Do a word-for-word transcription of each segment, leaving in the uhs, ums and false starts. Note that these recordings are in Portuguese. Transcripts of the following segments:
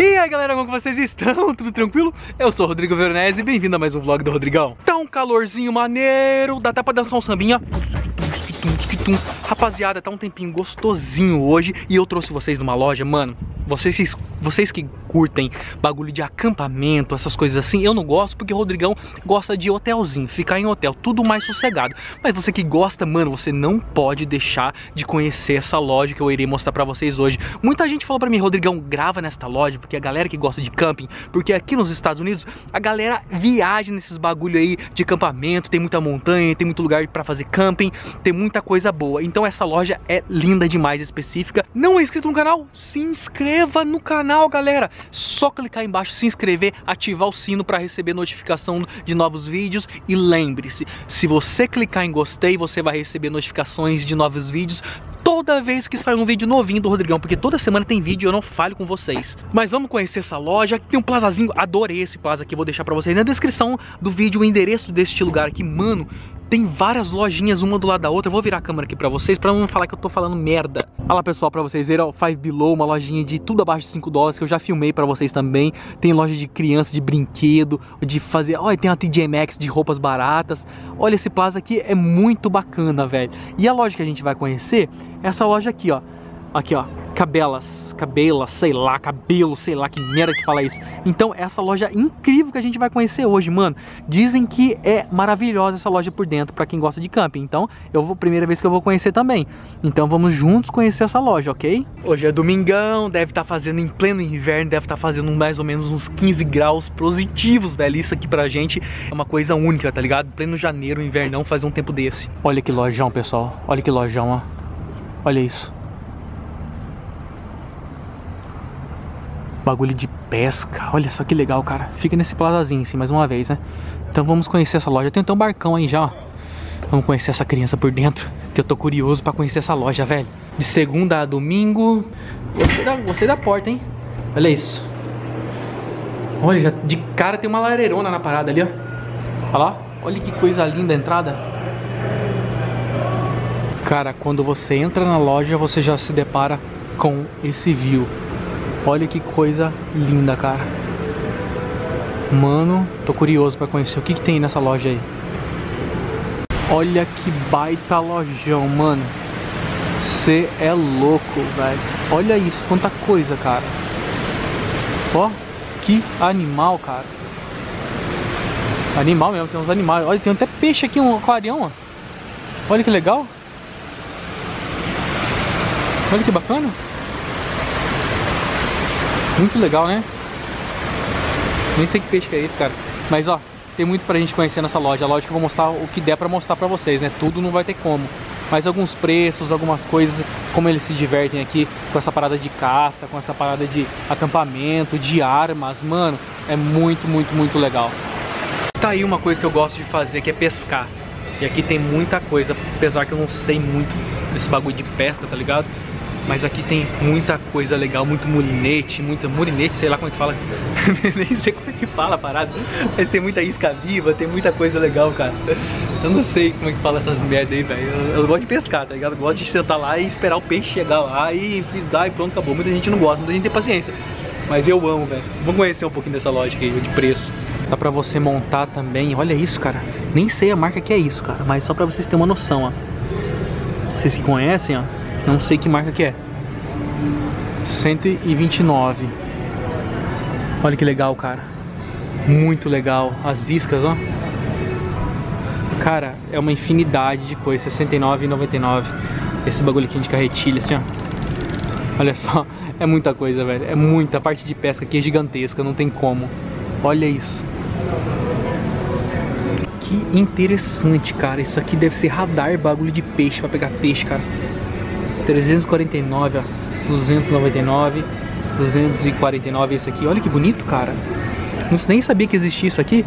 E aí galera, como vocês estão? Tudo tranquilo? Eu sou o Rodrigo Veronese e bem-vindo a mais um Vlog do Rodrigão. Tá um calorzinho maneiro, dá até pra dançar um sambinha. Rapaziada, tá um tempinho gostosinho hoje e eu trouxe vocês numa loja, mano. Vocês, vocês que curtem bagulho de acampamento, essas coisas assim, eu não gosto porque o Rodrigão gosta de hotelzinho, ficar em hotel, tudo mais sossegado. Mas você que gosta, mano, você não pode deixar de conhecer essa loja que eu irei mostrar pra vocês hoje. Muita gente falou pra mim, Rodrigão, grava nesta loja, porque a galera que gosta de camping, porque aqui nos Estados Unidos a galera viaja nesses bagulho aí de acampamento, tem muita montanha, tem muito lugar pra fazer camping, tem muita coisa boa. Então essa loja é linda demais, específica. Não é inscrito no canal? Se inscreva! Inscreva no canal, galera, só clicar aí embaixo, se inscrever, ativar o sino para receber notificação de novos vídeos. E lembre-se, se você clicar em gostei, você vai receber notificações de novos vídeos toda vez que sair um vídeo novinho do Rodrigão, porque toda semana tem vídeo, eu não falho com vocês. Mas vamos conhecer essa loja, tem um plazazinho, adorei esse plaza aqui, vou deixar para vocês na descrição do vídeo o endereço deste lugar aqui, mano. Tem várias lojinhas, uma do lado da outra. Eu vou virar a câmera aqui pra vocês, pra não falar que eu tô falando merda. Olha lá, pessoal, pra vocês verem, ó, Five Below, uma lojinha de tudo abaixo de cinco dólares, que eu já filmei pra vocês também. Tem loja de criança, de brinquedo, de fazer... Olha, tem uma T J Maxx de roupas baratas. Olha, esse plaza aqui é muito bacana, velho. E a loja que a gente vai conhecer é essa loja aqui, ó. Aqui, ó, Cabela's, Cabela's, sei lá, cabelo, sei lá, que merda que fala isso. Então, essa loja incrível que a gente vai conhecer hoje, mano. Dizem que é maravilhosa essa loja por dentro, pra quem gosta de camping. Então, eu vou, primeira vez que eu vou conhecer também. Então, vamos juntos conhecer essa loja, ok? Hoje é domingão, deve estar fazendo em pleno inverno, deve estar fazendo mais ou menos uns quinze graus positivos, velho. Isso aqui pra gente é uma coisa única, tá ligado? Pleno janeiro, invernão, faz um tempo desse. Olha que lojão, pessoal. Olha que lojão, ó. Olha isso. Bagulho de pesca, olha só que legal, cara. Fica nesse plazazinho assim, mais uma vez, né? Então vamos conhecer essa loja, tem até um barcão aí já, ó. Vamos conhecer essa criança por dentro, que eu tô curioso pra conhecer essa loja, velho. De segunda a domingo. Gostei da, gostei da porta, hein? Olha isso. Olha, já de cara tem uma lareirona na parada ali, ó. Olha lá, olha que coisa linda a entrada. Cara, quando você entra na loja, você já se depara com esse view. Olha que coisa linda, cara. Mano, tô curioso pra conhecer o que que tem nessa loja aí. Olha que baita lojão, mano. Cê é louco, velho. Olha isso, quanta coisa, cara. Ó, que animal, cara. Animal mesmo, tem uns animais. Olha, tem até peixe aqui, um aquarião, ó. Olha que legal. Olha que bacana. Muito legal, né? Nem sei que peixe que é esse, cara. Mas, ó, tem muito pra gente conhecer nessa loja. A loja que eu vou mostrar o que der pra mostrar pra vocês, né? Tudo não vai ter como. Mas alguns preços, algumas coisas, como eles se divertem aqui com essa parada de caça, com essa parada de acampamento, de armas, mano. É muito, muito, muito legal. Tá aí uma coisa que eu gosto de fazer, que é pescar. E aqui tem muita coisa, apesar que eu não sei muito desse bagulho de pesca, tá ligado? Mas aqui tem muita coisa legal, muito mulinete, muita mulinete, sei lá como é que fala. Nem sei como é que fala a parada. Mas tem muita isca viva, tem muita coisa legal, cara. Eu não sei como é que fala essas merda aí, velho. Eu, eu gosto de pescar, tá ligado? Eu gosto de sentar lá e esperar o peixe chegar lá e fisgar e pronto, acabou. Muita gente não gosta, muita gente tem paciência. Mas eu amo, velho. Vamos conhecer um pouquinho dessa loja aí, de preço. Dá pra você montar também, olha isso, cara. Nem sei a marca que é isso, cara, mas só pra vocês terem uma noção, ó. Vocês que conhecem, ó. Não sei que marca que é. cento e vinte e nove. Olha que legal, cara. Muito legal. As iscas, ó. Cara, é uma infinidade de coisa. sessenta e nove e noventa e nove. Esse bagulho aqui de carretilha, assim, ó. Olha só. É muita coisa, velho. É muita. A parte de pesca aqui é gigantesca. Não tem como. Olha isso. Que interessante, cara. Isso aqui deve ser radar, bagulho de peixe. Pra pegar peixe, cara. trezentos e quarenta e nove, ó, duzentos e noventa e nove, duzentos e quarenta e nove, esse aqui, olha que bonito, cara. Não nem sabia que existia isso aqui.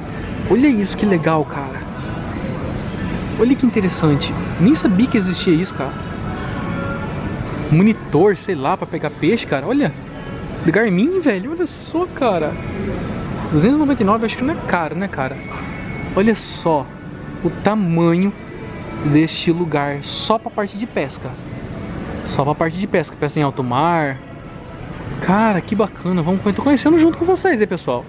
Olha isso, que legal, cara. Olha que interessante. Nem sabia que existia isso, cara. Monitor, sei lá, pra pegar peixe, cara, olha. do Garmin, velho. Olha só, cara. duzentos e noventa e nove, acho que não é caro, né, cara? Olha só o tamanho deste lugar só pra parte de pesca. Só pra parte de pesca, pesca em alto mar. Cara, que bacana. Vamos, tô conhecendo junto com vocês aí, pessoal.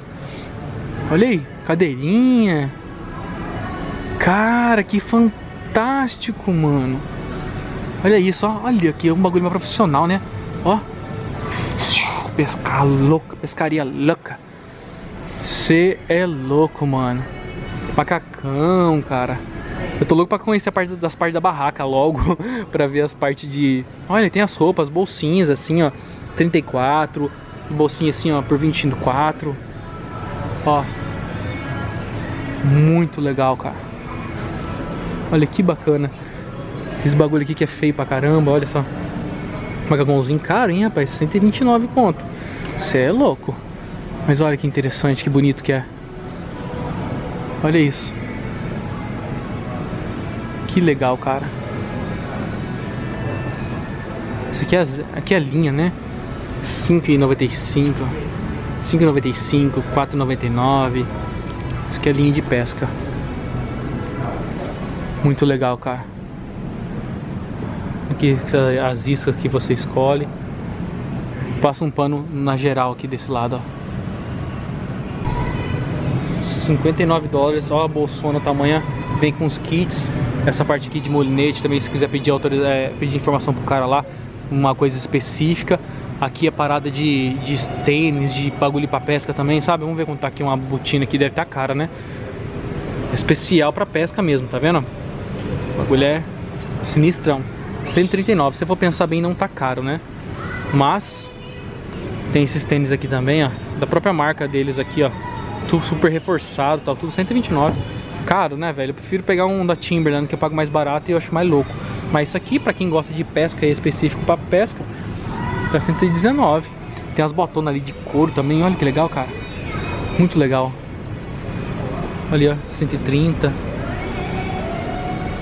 Olha aí, cadeirinha. Cara, que fantástico, mano. Olha isso, ó. Olha aqui, é um bagulho mais profissional, né? Ó. Pescar louca, pescaria louca. Cê é louco, mano. Macacão, cara. Eu tô louco pra conhecer a parte das partes da barraca logo. Pra ver as partes de... Olha, tem as roupas, bolsinhas assim, ó. trinta e quatro. Bolsinha assim, ó, por vinte e quatro. Ó. Muito legal, cara. Olha que bacana. Esse bagulho aqui que é feio pra caramba, olha só. Macacãozinho caro, hein, rapaz? cento e vinte e nove conto. Cê é louco. Mas olha que interessante, que bonito que é. Olha isso. Que legal, cara. Isso aqui é, aqui é a linha, né? cinco e noventa e cinco, cinco e noventa e cinco, quatro e noventa e nove. Isso aqui é a linha de pesca. Muito legal, cara. Aqui as iscas que você escolhe. Passa um pano na geral aqui desse lado, ó. cinquenta e nove dólares, ó a bolsona, tamanha, vem com os kits. Essa parte aqui de molinete também, se quiser pedir, autoriza, é, pedir informação pro cara lá, uma coisa específica. Aqui a parada de, de tênis, de bagulho pra pesca também, sabe? Vamos ver quanto tá aqui uma botina aqui, deve tá cara, né? Especial pra pesca mesmo, tá vendo? O bagulho é sinistrão. cento e trinta e nove, se eu for pensar bem, não tá caro, né? Mas tem esses tênis aqui também, ó, da própria marca deles aqui, ó. Tudo super reforçado, tal, tudo cento e vinte e nove. Caro, né, velho? Eu prefiro pegar um da Timberland, que eu pago mais barato e eu acho mais louco. Mas isso aqui, pra quem gosta de pesca, é específico pra pesca, tá cento e dezenove. Tem as botonas ali de couro também, olha que legal, cara. Muito legal. Olha, ó, cento e trinta.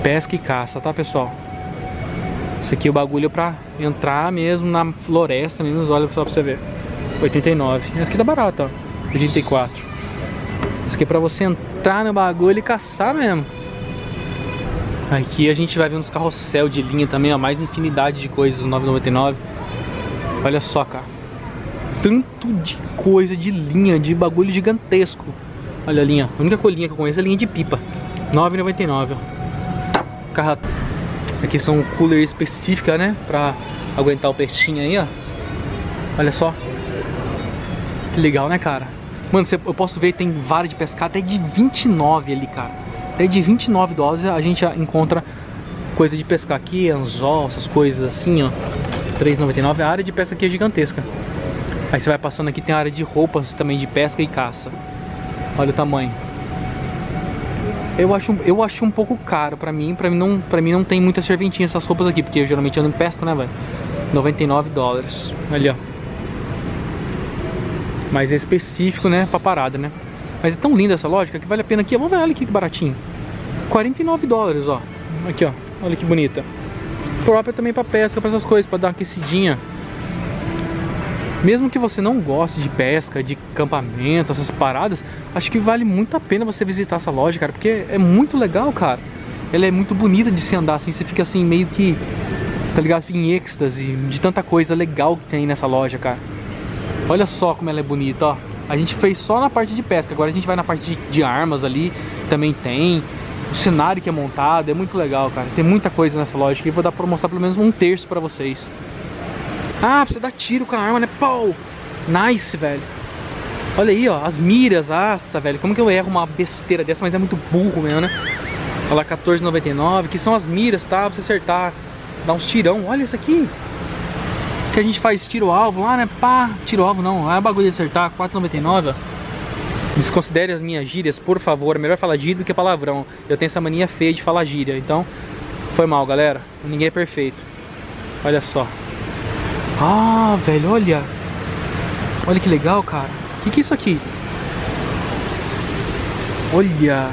Pesca e caça, tá, pessoal? Isso aqui é o bagulho pra entrar mesmo na floresta, meninos, olha só pra você ver. oitenta e nove. Esse aqui tá barato, ó, oitenta e quatro. Isso aqui é pra você entrar no bagulho e caçar mesmo. Aqui a gente vai ver uns carrossel de linha também, ó. Mais infinidade de coisas, nove e noventa e nove. Olha só, cara. Tanto de coisa de linha, de bagulho gigantesco. Olha a linha. A única colinha que eu conheço é a linha de pipa. nove e noventa e nove, ó. Carra... Aqui são cooler específica, né? Pra aguentar o peixinho aí, ó. Olha só. Que legal, né, cara? Mano, eu posso ver, tem vara de pescar até de vinte e nove ali, cara. Até de vinte e nove dólares a gente encontra coisa de pescar aqui, anzol, essas coisas assim, ó. três e noventa e nove. A área de pesca aqui é gigantesca. Aí você vai passando aqui, tem a área de roupas também de pesca e caça. Olha o tamanho. Eu acho, eu acho um pouco caro pra mim. Pra mim não, pra mim não tem muita serventinha essas roupas aqui, porque eu geralmente ando em pesca, né, velho? noventa e nove dólares. Ali, ó. Mas é específico, né, pra parada, né? Mas é tão linda essa lógica que vale a pena aqui. Vamos ver, olha aqui que baratinho. quarenta e nove dólares, ó. Aqui, ó. Olha que bonita. Própria também pra pesca, pra essas coisas, pra dar uma aquecidinha. Mesmo que você não goste de pesca, de acampamento, essas paradas, acho que vale muito a pena você visitar essa loja, cara. Porque é muito legal, cara. Ela é muito bonita de se andar assim. Você fica assim meio que, tá ligado? Fica em êxtase de tanta coisa legal que tem nessa loja, cara. Olha só como ela é bonita, ó. A gente fez só na parte de pesca, agora a gente vai na parte de, de armas ali, também tem. O cenário que é montado é muito legal, cara. Tem muita coisa nessa loja aqui, vou dar pra mostrar pelo menos um terço pra vocês. Ah, pra você dar tiro com a arma, né? Pau! Nice, velho. Olha aí, ó, as miras, nossa, velho. Como que eu erro uma besteira dessa, mas é muito burro mesmo, né? Olha lá, quatorze e noventa e nove, que são as miras, tá? Pra você acertar, dar uns tirão. Olha isso aqui. Que a gente faz tiro-alvo lá, né? Pá, tiro-alvo não, lá é bagulho de acertar, quatro e noventa e nove, ó. Desconsidere as minhas gírias, por favor. É melhor falar gíria do que palavrão. Eu tenho essa mania feia de falar gíria, então foi mal, galera. Ninguém é perfeito. Olha só. Ah, velho, olha. Olha que legal, cara. O que, que é isso aqui? Olha.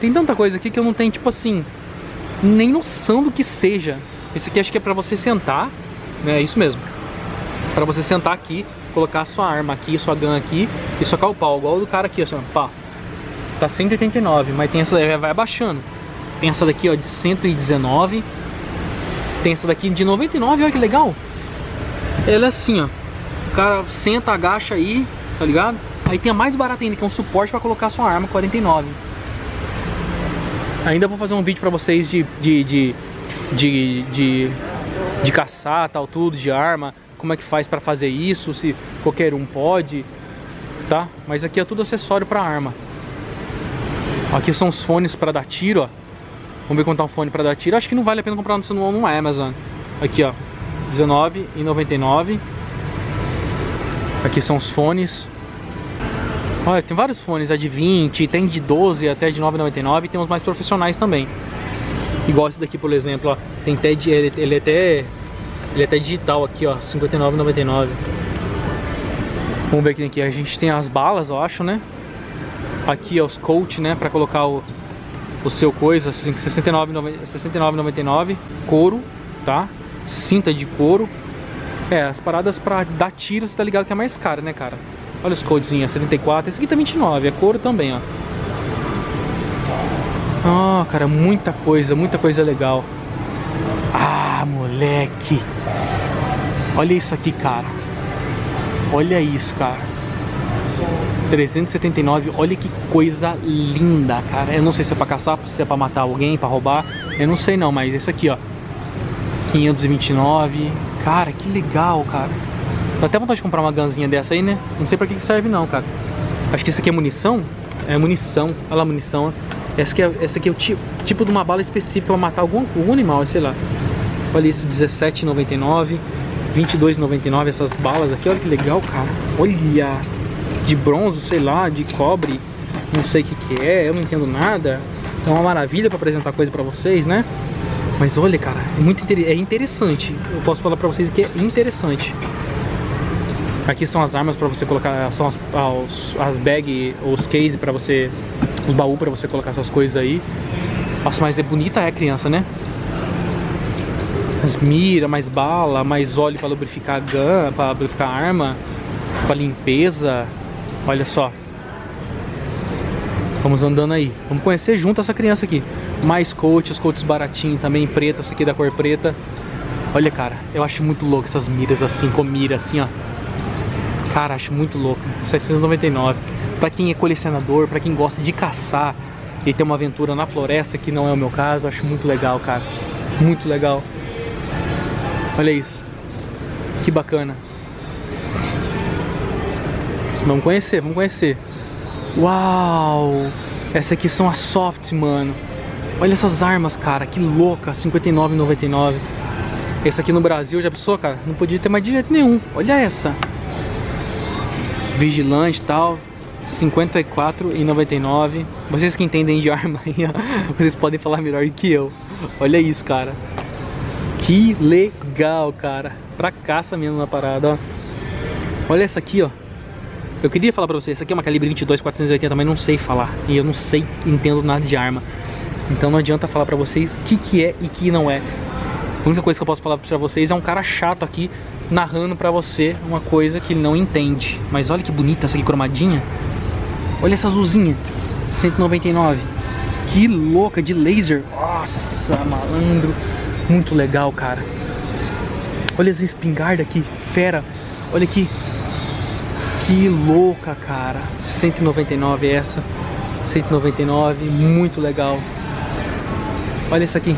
Tem tanta coisa aqui que eu não tenho, tipo assim... nem noção do que seja. Esse aqui acho que é pra você sentar, né? É isso mesmo. Pra você sentar aqui, colocar a sua arma aqui, sua gun aqui e socar o pau, igual o do cara aqui, ó, pá. Tá cento e oitenta e nove, mas tem essa daí, vai abaixando. Tem essa daqui, ó, de cento e dezenove. Tem essa daqui de noventa e nove, olha que legal. Ela é assim, ó. O cara senta, agacha aí, tá ligado? Aí tem a mais barata ainda, que é um suporte pra colocar a sua arma, quarenta e nove. Ainda vou fazer um vídeo pra vocês de... de, de De, de, de caçar, tal, tudo, de arma. Como é que faz pra fazer isso, se qualquer um pode, tá? Mas aqui é tudo acessório pra arma. Aqui são os fones pra dar tiro, ó. Vamos ver quanto é um fone pra dar tiro. Acho que não vale a pena comprar no, no Amazon. Aqui, ó, dezenove reais e noventa e nove. Aqui são os fones. Olha, tem vários fones, é de vinte, tem de doze até de nove reais e noventa e nove. E tem os mais profissionais também. Igual esse daqui, por exemplo, ó, tem até, ele, ele, é até, ele é até digital aqui, ó, cinquenta e nove reais e noventa e nove. Vamos ver aqui, aqui, a gente tem as balas, eu acho, né? Aqui, ó, os coach, né, pra colocar o, o seu coisa, sessenta e nove reais e noventa e nove. Couro, tá? Cinta de couro. É, as paradas pra dar tiro, você tá ligado que é mais cara, né, cara? Olha os codezinhos, setenta e quatro reais, esse aqui tá vinte e nove reais, é couro também, ó. Oh, cara, muita coisa, muita coisa legal. Ah, moleque. Olha isso aqui, cara. Olha isso, cara. trezentos e setenta e nove, olha que coisa linda, cara. Eu não sei se é pra caçar, se é pra matar alguém, pra roubar. Eu não sei não, mas esse aqui, ó, quinhentos e vinte e nove. Cara, que legal, cara. Dá até vontade de comprar uma ganzinha dessa aí, né? Não sei pra que serve não, cara. Acho que isso aqui é munição. É munição, olha lá a munição, ó. Essa aqui, é, essa aqui é o tipo, tipo de uma bala específica para matar algum, algum animal, sei lá. Olha isso, dezessete reais e noventa e nove, vinte e dois reais e noventa e nove, essas balas aqui, olha que legal, cara. Olha, de bronze, sei lá, de cobre, não sei o que que é, eu não entendo nada. É uma maravilha para apresentar coisa para vocês, né? Mas olha, cara, é muito inter... é interessante. Eu posso falar para vocês que é interessante. Aqui são as armas para você colocar, são as, as, as bags, os cases para você... Os baús pra você colocar essas coisas aí. Nossa, mas é bonita é a criança, né? As mira, mais bala, mais óleo pra lubrificar a gun, pra lubrificar a arma, pra limpeza. Olha só. Vamos andando aí. Vamos conhecer junto essa criança aqui. Mais coach, os coaches baratinhos também, preto, esse aqui é da cor preta. Olha, cara, eu acho muito louco essas miras assim, com mira assim, ó. Cara, acho muito louco. setecentos e noventa e nove. Pra quem é colecionador, pra quem gosta de caçar e ter uma aventura na floresta, que não é o meu caso, acho muito legal, cara. Muito legal. Olha isso. Que bacana. Vamos conhecer, vamos conhecer. Uau! Essas aqui são as softs, mano. Olha essas armas, cara. Que louca. cinquenta e nove reais e noventa e nove. Essa aqui no Brasil, já pensou, cara? Não podia ter mais de jeito nenhum. Olha essa. Vigilante e tal. cinquenta e quatro reais e noventa e nove. Vocês que entendem de arma aí, vocês podem falar melhor do que eu. Olha isso, cara. Que legal, cara. Pra caça mesmo na parada, ó. Olha essa aqui, ó. Eu queria falar pra vocês, essa aqui é uma calibre vinte e dois quatrocentos e oitenta, mas não sei falar. E eu não sei, entendo nada de arma. Então não adianta falar pra vocês o que que é e o que não é. A única coisa que eu posso falar pra vocês é um cara chato aqui narrando pra você uma coisa que ele não entende. Mas olha que bonita essa aqui cromadinha. Olha essa azulzinha, cento e noventa e nove. Que louca, de laser. Nossa, malandro. Muito legal, cara. Olha as espingardas aqui, fera. Olha aqui. Que louca, cara. cento e noventa e nove essa. cento e noventa e nove, muito legal. Olha essa aqui.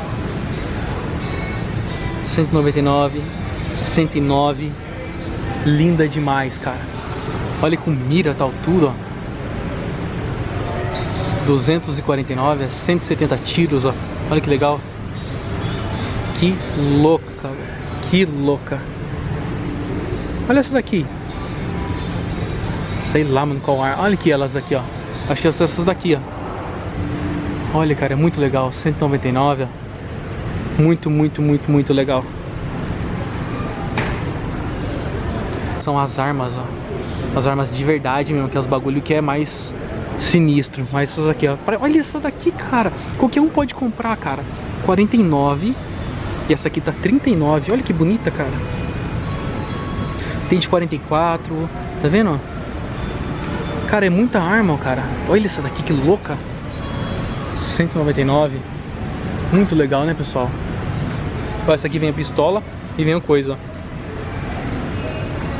cento e noventa e nove, cento e nove. Linda demais, cara. Olha com mira, tal, tudo, ó. duzentos e quarenta e nove, é cento e setenta tiros, ó. Olha que legal. Que louca, que louca. Olha essa daqui. Sei lá, mano, qual ar. Olha aqui elas aqui, ó. Acho que essas daqui, ó. Olha, cara, é muito legal. cento e noventa e nove, ó. Muito, muito, muito, muito legal. São as armas, ó. As armas de verdade mesmo, que é os bagulho que é mais... sinistro, mas essas aqui, ó. Olha essa daqui, cara. Qualquer um pode comprar, cara. quarenta e nove reais E essa aqui tá trinta e nove. Olha que bonita, cara. Tem de quarenta e quatro. Tá vendo? Cara, é muita arma, cara. Olha essa daqui, que louca. cento e noventa e nove. Muito legal, né, pessoal? Ó, essa aqui vem a pistola e vem a coisa.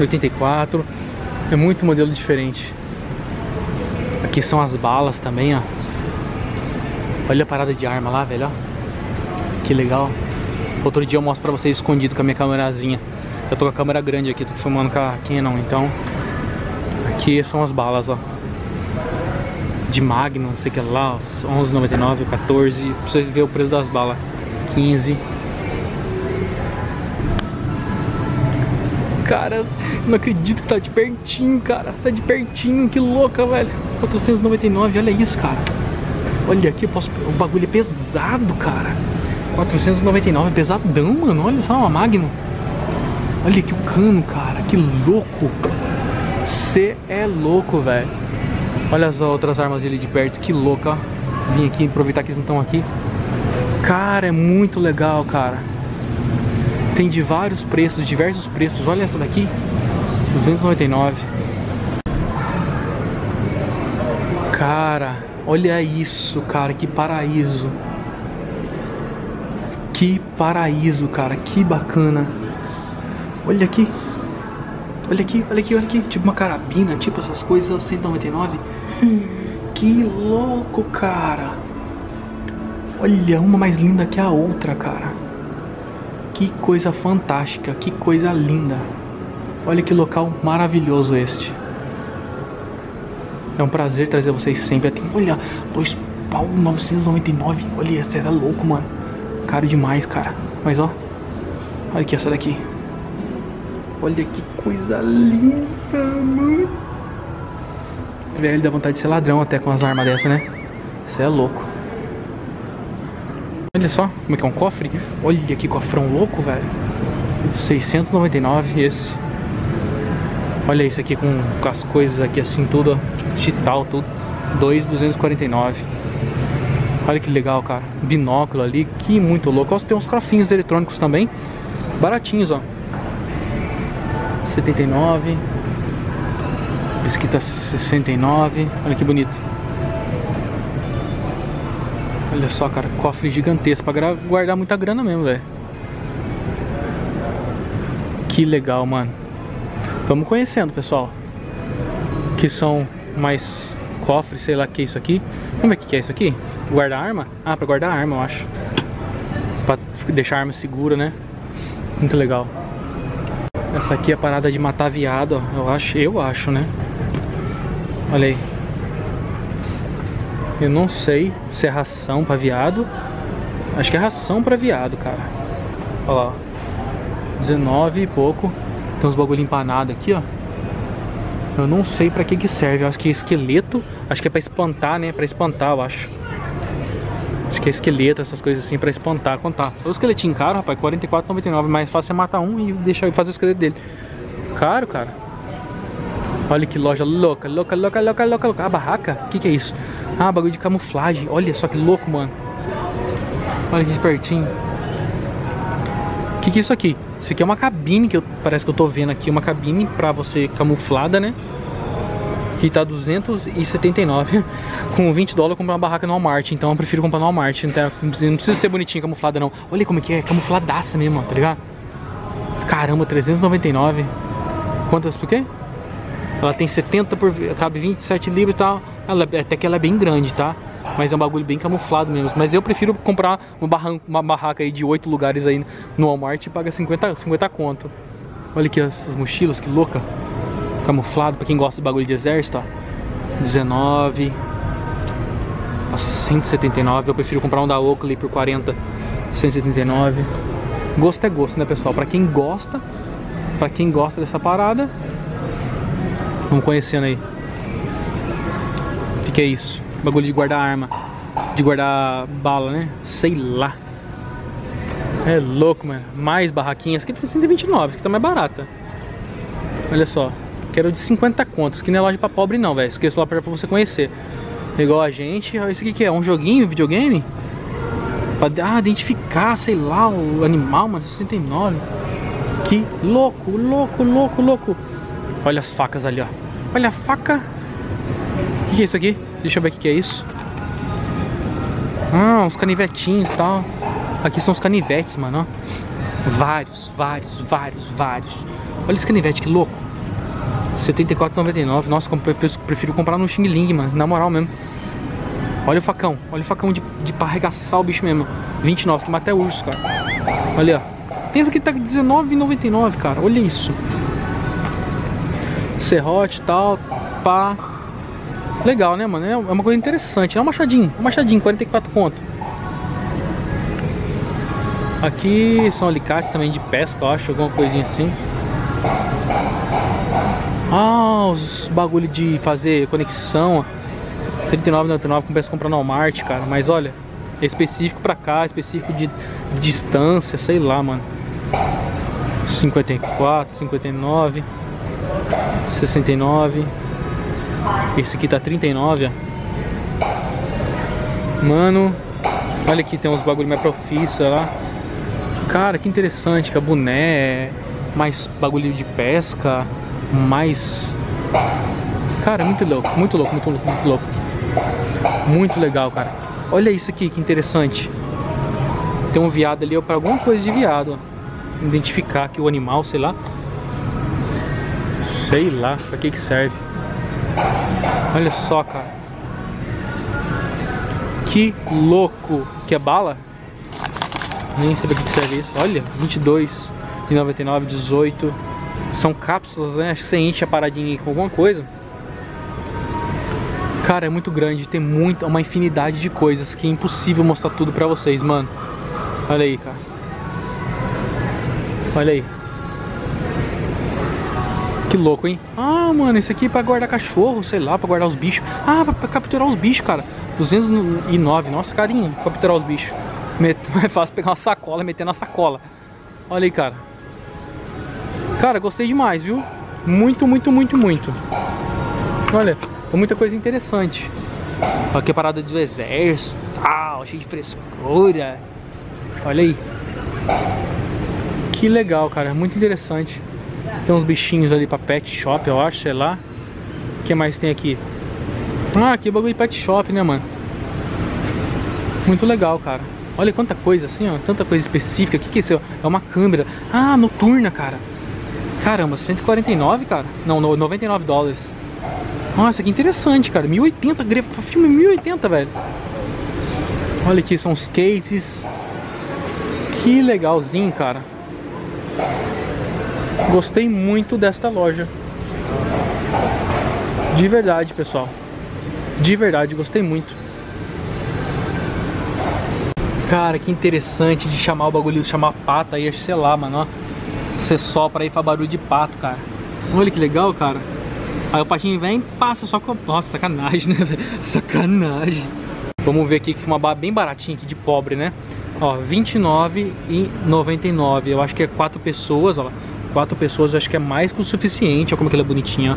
oitenta e quatro. É muito modelo diferente. Aqui são as balas também, ó. Olha a parada de arma lá, velho, ó. Que legal. Outro dia eu mostro pra vocês escondido com a minha camerazinha. Eu tô com a câmera grande aqui, tô filmando com a Canon, então... Aqui são as balas, ó. De Magnum, não sei o que lá, ó. onze e noventa e nove, quatorze. Pra vocês verem o preço das balas. quinze. Cara, eu não acredito que tá de pertinho, cara. Tá de pertinho, que louca, velho. quatrocentos e noventa e nove, olha isso, cara. Olha aqui, eu posso... o bagulho é pesado, cara. quatrocentos e noventa e nove, é pesadão, mano. Olha só, uma Magnum. Olha aqui o cano, cara. Que louco. Cê é louco, velho. Olha as outras armas dele de perto. Que louca, ó. Vim aqui, aproveitar que eles não estão aqui. Cara, é muito legal, cara. Tem de vários preços, diversos preços. Olha essa daqui, duzentos e noventa e nove. Cara, olha isso, cara. Que paraíso. Que paraíso, cara. Que bacana. Olha aqui. Olha aqui, olha aqui, olha aqui. Tipo uma carabina, tipo essas coisas. cento e noventa e nove. Que louco, cara. Olha, uma mais linda que a outra, cara. Que coisa fantástica, que coisa linda. Olha que local maravilhoso este. É um prazer trazer vocês sempre. Tem, olha, dois pau, novecentos e noventa e nove. Olha, essa é louco, mano. Caro demais, cara. Mas, ó. Olha aqui essa daqui. Olha que coisa linda, mano. Velho, dá vontade de ser ladrão até com as armas dessa, né? Isso é louco. Olha só, como é que é um cofre? Olha que cofrão louco, velho. seiscentos e noventa e nove esse. Olha isso aqui com, com as coisas aqui assim, tudo digital, tudo. dois mil duzentos e quarenta e nove. Olha que legal, cara. Binóculo ali, que muito louco. Ó, tem uns cofrinhos eletrônicos também. Baratinhos, ó. setenta e nove. Esse aqui tá sessenta e nove. Olha que bonito. Olha só, cara, cofre gigantesco pra guardar muita grana mesmo, velho. Que legal, mano. Vamos conhecendo, pessoal. Que são mais cofres, sei lá o que é isso aqui. Vamos ver o que é isso aqui. Guardar arma? Ah, pra guardar arma, eu acho. Pra deixar a arma segura, né? Muito legal. Essa aqui é a parada de matar viado, ó. Eu acho, eu acho, né? Olha aí. Eu não sei se é ração pra viado. Acho que é ração pra viado, cara. Olha lá, ó. dezenove e pouco. Tem uns bagulho empanado aqui, ó. Eu não sei pra que que serve. Eu acho que é esqueleto. Acho que é pra espantar, né? Pra espantar, eu acho. Acho que é esqueleto, essas coisas assim, pra espantar. Contar. O esqueletinho caro, rapaz. quarenta e quatro reais e noventa e nove centavos. Mais fácil é matar um e deixar fazer o esqueleto dele. Caro, cara. Olha que loja louca, louca, louca, louca, louca, louca. A barraca? O que que é isso? Ah, bagulho de camuflagem. Olha só que louco, mano. Olha aqui de pertinho. O que que é isso aqui? Isso aqui é uma cabine que eu, parece que eu tô vendo aqui. Uma cabine pra você camuflada, né? Que tá duzentos e setenta e nove. Com vinte dólares eu comprei uma barraca no Walmart. Então eu prefiro comprar no Walmart. Não, tá, não precisa ser bonitinha camuflada, não. Olha como é que é. Camufladaça mesmo, ó, tá ligado? Caramba, trezentos e noventa e nove. Quantas por quê? Ela tem setenta por... cabe vinte e sete libras e tal. Ela, até que ela é bem grande, tá? Mas é um bagulho bem camuflado mesmo. Mas eu prefiro comprar uma, barra, uma barraca aí de oito lugares aí no Walmart e pagar cinquenta, cinquenta conto. Olha aqui as, as mochilas, que louca. Camuflado, pra quem gosta de bagulho de exército, ó. dezenove. Nossa, cento e setenta e nove. Eu prefiro comprar um da Oakley por quarenta. cento e setenta e nove. Gosto é gosto, né, pessoal? Pra quem gosta, pra quem gosta dessa parada... Vamos conhecendo aí. O que que é isso? Bagulho de guardar arma. De guardar bala, né? Sei lá. É louco, mano. Mais barraquinhas. Aqui tem cento e vinte e nove. Aqui tá mais barata. Olha só. Quero de cinquenta contos. Que não é loja pra pobre não, velho. Esqueço lá pra você conhecer. Igual a gente. Esse aqui que é? Um joguinho? Videogame? Pra ah, identificar, sei lá, o animal, mano, sessenta e nove. Que louco, louco, louco, louco. Olha as facas ali, ó. Olha a faca. O que é isso aqui? Deixa eu ver o que é isso. Ah, uns canivetinhos e tal. Aqui são os canivetes, mano, ó. Vários, vários, vários, vários. Olha esse canivete, que louco. setenta e quatro reais e noventa e nove centavos. Nossa, eu prefiro comprar no Xing Ling, mano. Na moral mesmo. Olha o facão. Olha o facão de, de pra arregaçar o bicho mesmo. vinte e nove reais, que mata é urso, cara. Olha, ó. Tem esse aqui que tá dezenove reais e noventa e nove centavos, cara. Olha isso. Serrote e tal. Pá. Legal, né, mano? É uma coisa interessante. É um machadinho. Um machadinho, quarenta e quatro conto. Aqui são alicates também de pesca, eu acho. Alguma coisinha assim. Ah, os bagulho de fazer conexão, ó. trinta e nove reais e noventa e nove centavos, compensa comprar no Walmart, cara. Mas olha, é específico pra cá, é específico de, de distância, sei lá, mano. cinquenta e quatro, cinquenta e nove, sessenta e nove. Esse aqui tá trinta e nove, ó. Mano, olha aqui, tem uns bagulho mais profissa lá. Cara, que interessante, que é boné, mais bagulho de pesca. Mas, cara, muito louco, muito louco, muito louco, muito louco. Muito legal, cara. Olha isso aqui, que interessante. Tem um viado ali, ó, pra alguma coisa de viado, ó. Identificar aqui o animal, sei lá. Sei lá, pra que que serve. Olha só, cara. Que louco. Que é bala? Nem sei pra que que serve isso. Olha, vinte e dois reais e noventa e nove centavos, dezoito. São cápsulas, né? Acho que você enche a paradinha aí com alguma coisa. Cara, é muito grande, tem muito, uma infinidade de coisas que é impossível mostrar tudo pra vocês, mano. Olha aí, cara. Olha aí. Que louco, hein? Ah, mano, isso aqui é pra guardar cachorro, sei lá, pra guardar os bichos. Ah, pra, pra capturar os bichos, cara. duzentos e nove, nossa, carinho, capturar os bichos. É fácil pegar uma sacola e meter na sacola. Olha aí, cara. Cara, gostei demais, viu? Muito, muito, muito, muito. Olha, muita coisa interessante. Aqui a parada do exército, tal, cheio de frescura. Olha aí. Que legal, cara, muito interessante. Tem uns bichinhos ali pra pet shop, eu acho, sei lá. O que mais tem aqui? Ah, aqui é bagulho de pet shop, né, mano? Muito legal, cara. Olha quanta coisa assim, ó, tanta coisa específica. O que que é isso? É uma câmera. Ah, noturna, cara. Caramba, cento e quarenta e nove, cara. Não, noventa e nove dólares. Nossa, que interessante, cara. mil e oitenta, filme mil e oitenta, velho. Olha aqui, são os cases. Que legalzinho, cara. Gostei muito desta loja. De verdade, pessoal. De verdade, gostei muito. Cara, que interessante de chamar o bagulho, chamar a pata aí, sei lá, mano, ó. Você sopra aí, faz barulho de pato, cara. Olha que legal, cara. Aí o patinho vem, passa só com... Nossa, sacanagem, né, velho? Sacanagem. Vamos ver aqui que uma barra bem baratinha aqui de pobre, né? Ó, vinte e nove reais e noventa e nove centavos. Eu acho que é quatro pessoas, ó. Quatro pessoas eu acho que é mais que o suficiente. Olha como que ela é bonitinha, ó.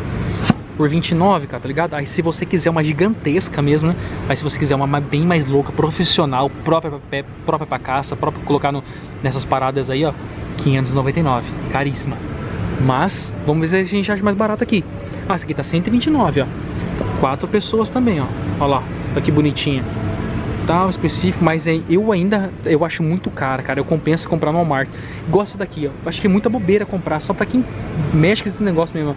Por vinte e nove, cara, tá ligado? Aí se você quiser uma gigantesca mesmo, né? Aí se você quiser uma bem mais louca, profissional, própria pra, própria pra caça, própria pra colocar no, nessas paradas aí, ó, quinhentos e noventa e nove, caríssima. Mas, vamos ver se a gente acha mais barato aqui. Ah, essa aqui tá cento e vinte e nove, ó. Quatro pessoas também, ó. Olha lá, olha que bonitinha. Tal, específico, mas eu ainda, eu acho muito caro, cara. Eu compenso comprar no Walmart. Gosto daqui, ó. Acho que é muita bobeira comprar, só pra quem mexe com esse negócio mesmo, ó.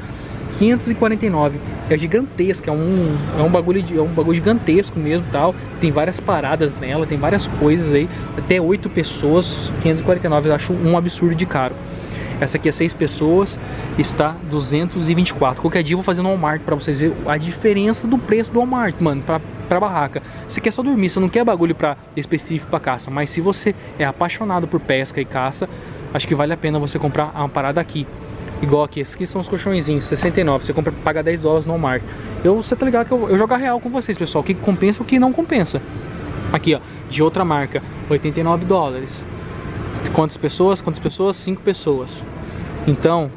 quinhentos e quarenta e nove, é gigantesca, é um, é um bagulho de, é um bagulho gigantesco mesmo, tal. Tem várias paradas nela, tem várias coisas aí. Até oito pessoas, quinhentos e quarenta e nove, eu acho um absurdo de caro. Essa aqui é seis pessoas, está duzentos e vinte e quatro. Qualquer dia eu vou fazer no Walmart pra vocês verem a diferença do preço do Walmart, mano, pra, pra barraca. Você quer só dormir, você não quer bagulho pra, específico pra caça. Mas se você é apaixonado por pesca e caça, acho que vale a pena você comprar uma parada aqui. Igual aqui, esses aqui são os colchõezinhos, sessenta e nove, você compra, paga dez dólares no Walmart. Eu, você tá ligado que eu, eu jogo a real com vocês, pessoal, o que compensa e o que não compensa. Aqui, ó, de outra marca, oitenta e nove dólares. Quantas pessoas? Quantas pessoas? cinco pessoas. Então,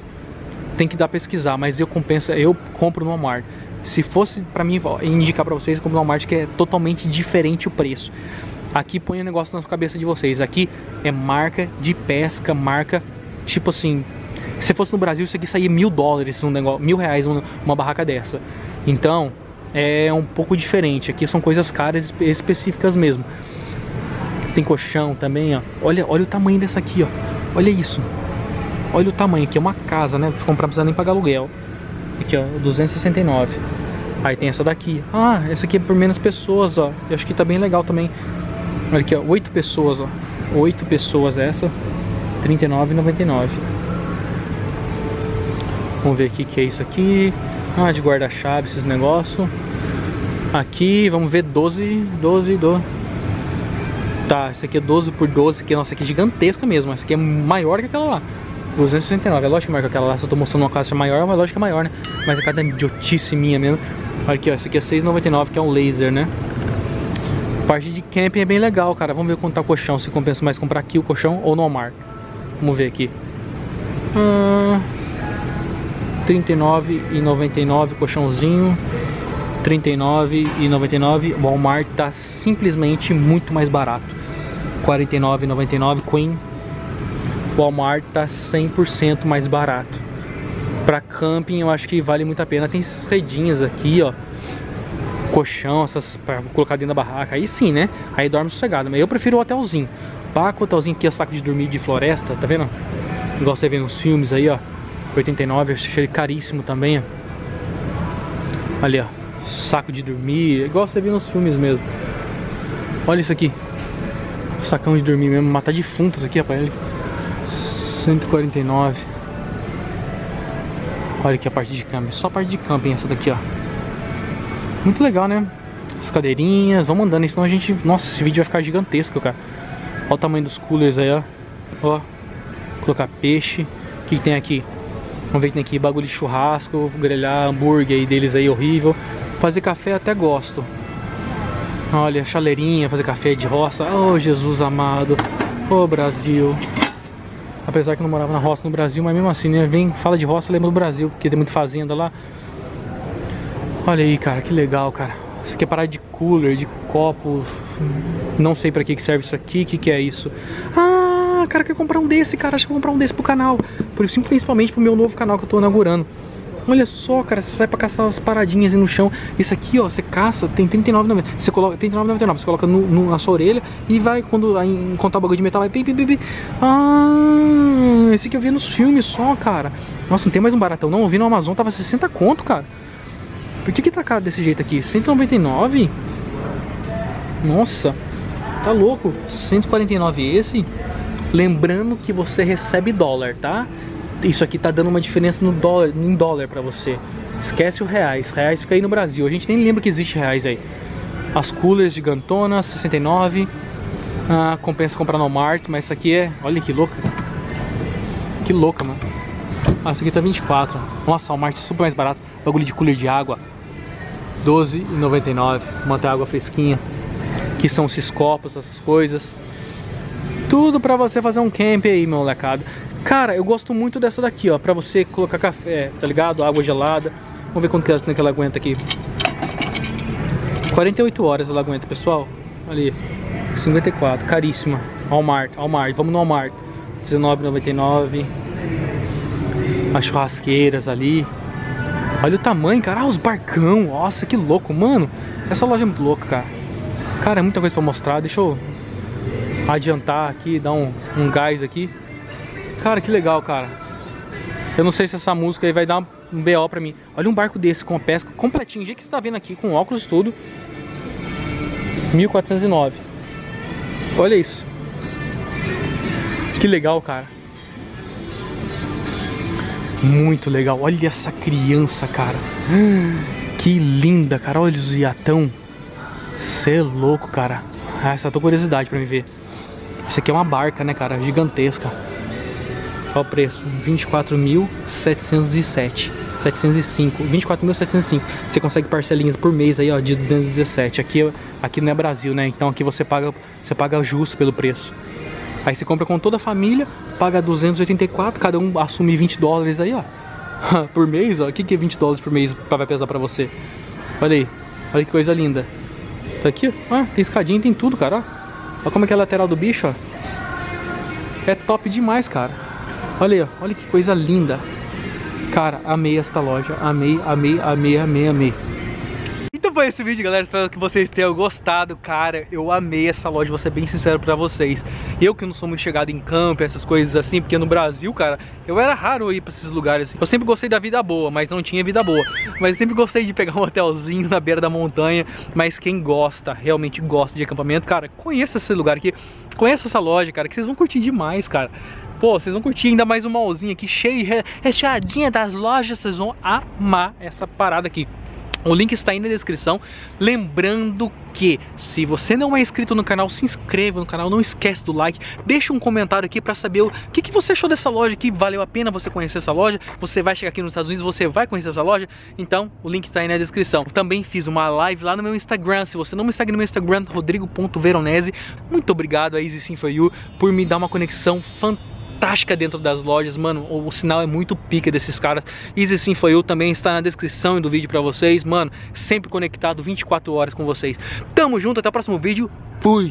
tem que dar pesquisar, mas eu compensa, eu compro no Walmart. Se fosse pra mim indicar pra vocês, eu compro no Walmart, que é totalmente diferente o preço. Aqui põe um negócio na cabeça de vocês. Aqui é marca de pesca, marca tipo assim. Se fosse no Brasil, isso aqui saía mil dólares, um negócio, mil reais uma, uma barraca dessa. Então é um pouco diferente. Aqui são coisas caras específicas mesmo. Tem colchão também, ó. Olha, olha o tamanho dessa aqui, ó. Olha isso. Olha o tamanho aqui, é uma casa, né? Pra comprar não precisa nem pagar aluguel. Aqui, ó, duzentos e sessenta e nove. Aí tem essa daqui. Ah, essa aqui é por menos pessoas, ó. Eu acho que tá bem legal também. Olha aqui, ó, oito pessoas, ó. oito pessoas essa. trinta e nove reais e noventa e nove centavos. Vamos ver aqui o que é isso aqui. Ah, de guarda-chave, esses negócios. Aqui, vamos ver doze, doze, doze. Tá, esse aqui é doze por doze. Que, nossa, aqui é gigantesca mesmo. Essa aqui é maior que aquela lá. duzentos e sessenta e nove, é lógico que maior que aquela lá. Só tô mostrando uma caixa maior, mas lógico que é maior, né? Mas a cada idiotice minha mesmo. Olha aqui, ó, esse aqui é seis reais e noventa e nove centavos, que é um laser, né? Parte de camping é bem legal, cara. Vamos ver quanto tá o colchão, se compensa mais comprar aqui o colchão ou no Walmart. Vamos ver aqui. Hum, trinta e nove reais e noventa e nove centavos colchãozinho. trinta e nove reais e noventa e nove centavos. O Walmart tá simplesmente muito mais barato. quarenta e nove reais e noventa e nove centavos Queen. O Walmart tá cem por cento mais barato. Pra camping eu acho que vale muito a pena. Tem essas redinhas aqui, ó. Colchão, essas pra colocar dentro da barraca. Aí sim, né? Aí dorme sossegado. Mas eu prefiro o hotelzinho. Paco, hotelzinho aqui é saco de dormir de floresta, tá vendo? Igual você vê nos filmes aí, ó. oitenta e nove, eu achei caríssimo também, ó. Ali, ó. Saco de dormir, igual você vê nos filmes mesmo. Olha isso aqui. Sacão de dormir mesmo. Matar defunto isso aqui, rapaz. cento e quarenta e nove. Olha aqui a parte de camping. Só a parte de camping essa daqui, ó. Muito legal, né? As cadeirinhas, vamos andando, senão a gente... Nossa, esse vídeo vai ficar gigantesco, cara. Olha o tamanho dos coolers aí, ó. Ó, colocar peixe. O que, que tem aqui? Vamos ver o que tem aqui. Bagulho de churrasco, grelhar hambúrguer aí deles aí, horrível. Fazer café até gosto. Olha, chaleirinha, fazer café de roça. Oh, Jesus amado. Oh, Brasil. Apesar que eu não morava na roça no Brasil, mas mesmo assim, né? Vem, fala de roça, lembra do Brasil, porque tem muita fazenda lá. Olha aí, cara, que legal, cara. Isso aqui é parada de cooler, de copo. Não sei pra que que serve isso aqui, que que é isso. Ah, cara, quer comprar um desse, cara. Acho que eu vou comprar um desse pro canal. Por isso, principalmente pro meu novo canal que eu tô inaugurando. Olha só, cara, você sai pra caçar umas paradinhas aí no chão. Isso aqui, ó, você caça, tem trinta e nove reais e noventa centavos. Você coloca trinta e nove reais e noventa e nove centavos, você coloca no, no, na sua orelha e vai, quando aí, encontrar o bagulho de metal, vai pi, pi, pi, pi. Ah, esse aqui eu vi nos filmes só, cara. Nossa, não tem mais um baratão, não. Eu vi no Amazon, tava sessenta conto, cara. Por que que tá caro desse jeito aqui? cento e noventa e nove? Nossa, tá louco. cento e quarenta e nove esse. Lembrando que você recebe dólar, tá? Isso aqui tá dando uma diferença no dólar, em dólar pra você. Esquece o reais. Reais fica aí no Brasil. A gente nem lembra que existe reais aí. As coolers gigantonas, sessenta e nove. Ah, compensa comprar no Mart, mas isso aqui é... Olha que louca. Que louca, mano. Ah, isso aqui tá vinte e quatro. Nossa, o Mart é super mais barato. Bagulho de cooler de água. doze reais e noventa e nove centavos. Manter a água fresquinha. Que são esses copos, essas coisas. Tudo pra você fazer um camp aí, meu molecada. Cara, eu gosto muito dessa daqui, ó. Pra você colocar café, tá ligado? Água gelada. Vamos ver quanto que ela aguenta aqui. quarenta e oito horas ela aguenta, pessoal. Ali, cinquenta e quatro. Caríssima. Walmart, Walmart. Vamos no Walmart. dezenove reais e noventa e nove centavos. As churrasqueiras ali. Olha o tamanho, cara. Ah, os barcão. Nossa, que louco, mano. Essa loja é muito louca, cara. Cara, é muita coisa pra mostrar. Deixa eu adiantar aqui, dar um, um gás aqui. Cara, que legal, cara. Eu não sei se essa música aí vai dar um B O pra mim. Olha um barco desse com a pesca completinho. O jeito que você tá vendo aqui, com óculos e tudo. mil quatrocentos e nove. Olha isso. Que legal, cara. Muito legal. Olha essa criança, cara. Que linda, cara. Olha os iatão. Cê é louco, cara. Ah, essa tô curiosidade pra me ver. Essa aqui é uma barca, né, cara? Gigantesca. Olha o preço. vinte e quatro mil setecentos e sete. setecentos e cinco. vinte e quatro mil setecentos e cinco. Você consegue parcelinhas por mês aí, ó, de duzentos e dezessete. Aqui, aqui não é Brasil, né? Então aqui você paga, você paga justo pelo preço. Aí você compra com toda a família, paga duzentos e oitenta e quatro, cada um assume vinte dólares aí, ó. Por mês, ó. O que que é vinte dólares por mês vai pesar pra você? Olha aí. Olha que coisa linda. Tá aqui, ó. Ah, tem escadinha, tem tudo, cara, ó. Olha como é que é a lateral do bicho, ó. É top demais, cara. Olha aí, ó. Olha que coisa linda. Cara, amei esta loja. Amei, amei, amei, amei, amei. Então foi esse vídeo, galera. Espero que vocês tenham gostado. Cara, eu amei essa loja, vou ser bem sincero pra vocês. Eu que não sou muito chegado em campo, essas coisas assim, porque no Brasil, cara, eu era raro ir pra esses lugares. Eu sempre gostei da vida boa, mas não tinha vida boa. Mas sempre gostei de pegar um hotelzinho na beira da montanha. Mas quem gosta, realmente gosta de acampamento, cara, conheça esse lugar aqui. Conheça essa loja, cara, que vocês vão curtir demais, cara. Pô, vocês vão curtir ainda mais um mallzinho aqui, cheio, re recheadinha das lojas. Vocês vão amar essa parada aqui. O link está aí na descrição. Lembrando que se você não é inscrito no canal, se inscreva no canal, não esquece do like. Deixa um comentário aqui para saber o que, que você achou dessa loja aqui. Valeu a pena você conhecer essa loja? Você vai chegar aqui nos Estados Unidos, você vai conhecer essa loja? Então o link está aí na descrição. Eu também fiz uma live lá no meu Instagram. Se você não me segue no meu Instagram, rodrigo ponto veronese. Muito obrigado a Easy Sim For You por me dar uma conexão fantástica. Fantástica dentro das lojas, mano. O sinal é muito pica desses caras. Easy Sim For You também está na descrição do vídeo pra vocês, mano. Sempre conectado vinte e quatro horas com vocês. Tamo junto, até o próximo vídeo. Fui!